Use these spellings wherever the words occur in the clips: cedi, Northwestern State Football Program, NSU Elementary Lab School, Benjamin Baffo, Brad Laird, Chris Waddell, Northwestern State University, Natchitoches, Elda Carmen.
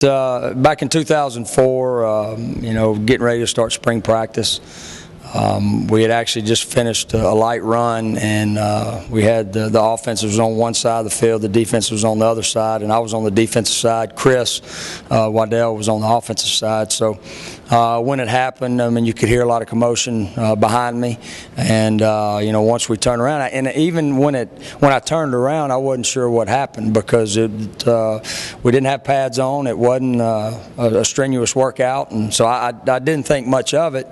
Back in 2004, getting ready to start spring practice, we had actually just finished a light run, and we had the offense was on one side of the field, the defense was on the other side, and I was on the defensive side. Chris Waddell was on the offensive side. So when it happened, I mean, you could hear a lot of commotion behind me, and once we turned around, and even when I turned around, I wasn't sure what happened because we didn't have pads on. It wasn't a strenuous workout, and so I didn't think much of it.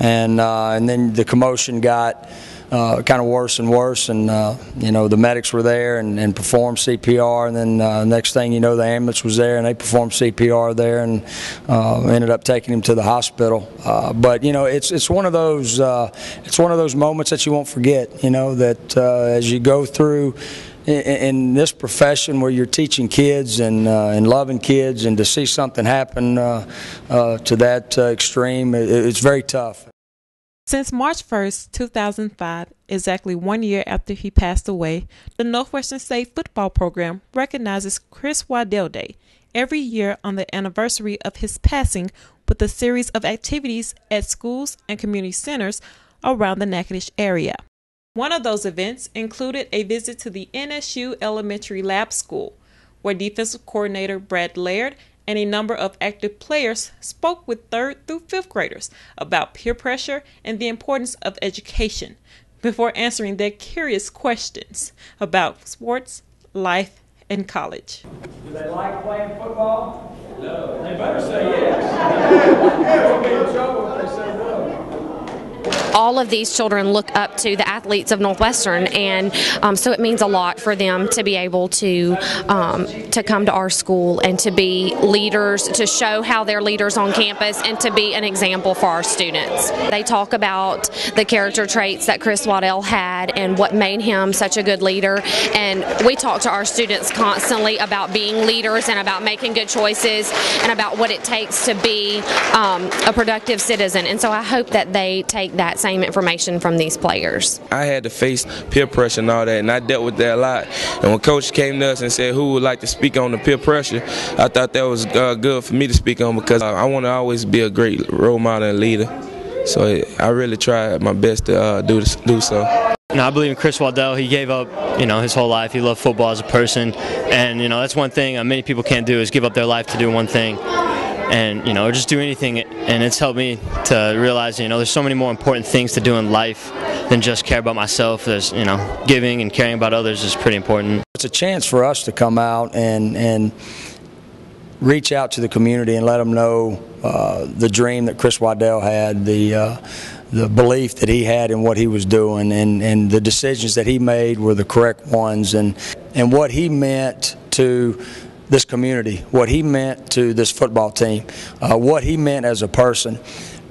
And then the commotion got kind of worse and worse, and the medics were there and performed CPR, and then next thing you know, the ambulance was there and they performed CPR there, and ended up taking him to the hospital. But it's one of those moments that you won't forget. That as you go through in this profession where you're teaching kids and loving kids, and to see something happen to that extreme, it's very tough. Since March 1st, 2005, exactly 1 year after he passed away, the Northwestern State Football Program recognizes Chris Waddell Day every year on the anniversary of his passing with a series of activities at schools and community centers around the Natchitoches area. One of those events included a visit to the NSU Elementary Lab School, where defensive coordinator Brad Laird and a number of active players spoke with 3rd through 5th graders about peer pressure and the importance of education before answering their curious questions about sports, life, and college. Do they like playing football? No. They better say yes. We'll be in trouble if they say no. All of these children look up to the athletes of Northwestern, and so it means a lot for them to be able to come to our school and to be leaders, to show how they're leaders on campus, and to be an example for our students. They talk about the character traits that Chris Waddell had and what made him such a good leader, and we talk to our students constantly about being leaders and about making good choices and about what it takes to be a productive citizen, and so I hope that they take that same information from these players. I had to face peer pressure and all that, and I dealt with that a lot. And when Coach came to us and said who would like to speak on the peer pressure, I thought that was good for me to speak on, because I want to always be a great role model and leader. So I really tried my best to do so. I believe in Chris Waddell. He gave up, his whole life. He loved football as a person, and that's one thing many people can't do, is give up their life to do one thing. And or just do anything, and it's helped me to realize there's so many more important things to do in life than just care about myself. There's giving and caring about others is pretty important. It's a chance for us to come out and reach out to the community and let them know the dream that Chris Waddell had, the belief that he had in what he was doing, and the decisions that he made were the correct ones, and what he meant to this community, what he meant to this football team, what he meant as a person.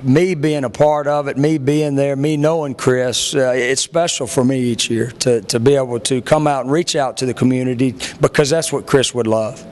Me being a part of it, me being there, me knowing Chris, it's special for me each year to be able to come out and reach out to the community, because that's what Chris would love.